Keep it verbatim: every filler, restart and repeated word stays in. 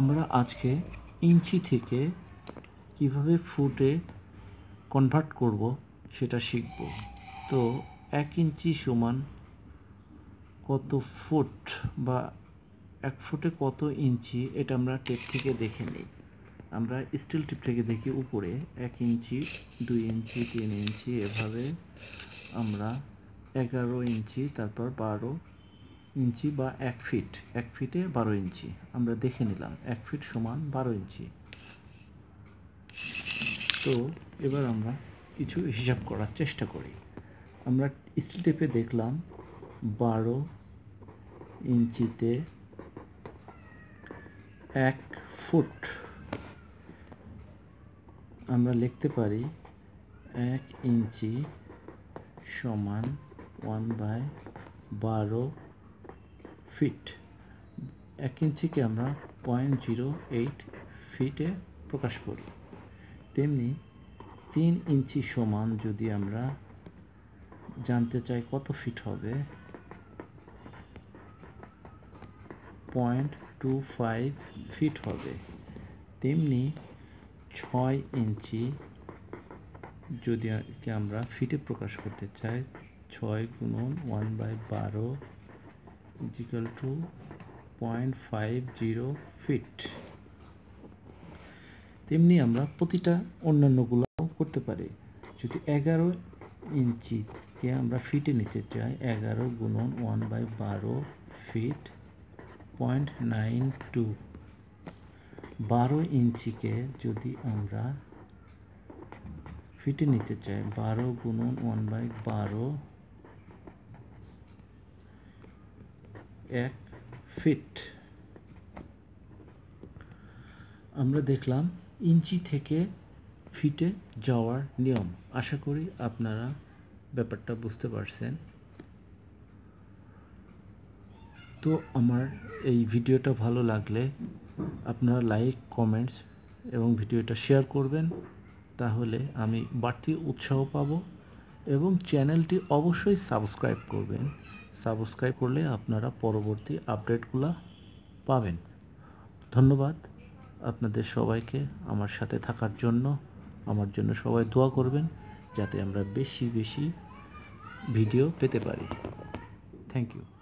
আমরা আজকে ইঞ্চি থেকে কিভাবে ফুটে কনভার্ট করব সেটা শিখব। তো এক ইঞ্চি সমান কত ফুট বা এক ফুটে কত ইঞ্চি, এটা আমরা টেপ থেকে দেখে নিই। আমরা স্টিল টেপ থেকে দেখি উপরে এক ইঞ্চি, দুই ইঞ্চি, তিন ইঞ্চি, এভাবে আমরা এগারো ইঞ্চি, তারপর বারো ইঞ্চি বা এক ফিট, এক ফিটে বারো ইঞ্চি আমরা দেখে নিলাম। এক ফিট সমান বারো ইঞ্চি। তো এবার আমরা কিছু হিসাব করার চেষ্টা করি। আমরা স্টিল টেপে দেখলাম বারো ইঞ্চিতে এক ফুট, আমরা লিখতে পারি এক ইঞ্চি সমান ওয়ান বাই বারো ফিট। এক ইঞ্চিকে আমরা পয়েন্ট জিরো এইট ফিটে প্রকাশ করি। তেমনি তিন ইঞ্চি সমান যদি আমরা জানতে চাই কত ফিট হবে, পয়েন্ট টু ফাইভ ফিট হবে। তেমনি ছয় ইঞ্চি যদি আমরা ফিটে প্রকাশ করতে চাই, ছয় গুণন ওয়ান বাই বারো is equal two point five zero feet. তেমনি আমরা প্রতিটা অন্যান্যগুলোও করতে পারি। যদি এগারো ইঞ্চিকে আমরা ফিটে নিতে চাই, এগারো গুণন ওয়ান বাই বারো ফিট পয়েন্ট নাইন টু। বারো ইঞ্চিকে যদি আমরা ফিটে নিতে চাই, বারো গুণন ওয়ান বাই বারো এক ফিট। আমরা দেখলাম ইঞ্চি থেকে ফিটে যাওয়ার নিয়ম। আশা করি আপনারা ব্যাপারটা বুঝতে পারছেন। তো আমার এই ভিডিওটা ভালো লাগলে আপনারা লাইক, কমেন্টস এবং ভিডিওটা শেয়ার করবেন, তাহলে আমি বাড়তি উৎসাহ পাব। এবং চ্যানেলটি অবশ্যই সাবস্ক্রাইব করবেন। সাবস্ক্রাইব করলে আপনারা পরবর্তী আপডেটগুলো পাবেন। ধন্যবাদ আপনাদের সবাইকে আমার সাথে থাকার জন্য। আমার জন্য সবাই দোয়া করবেন যাতে আমরা বেশি বেশি ভিডিও পেতে পারি। Thank you.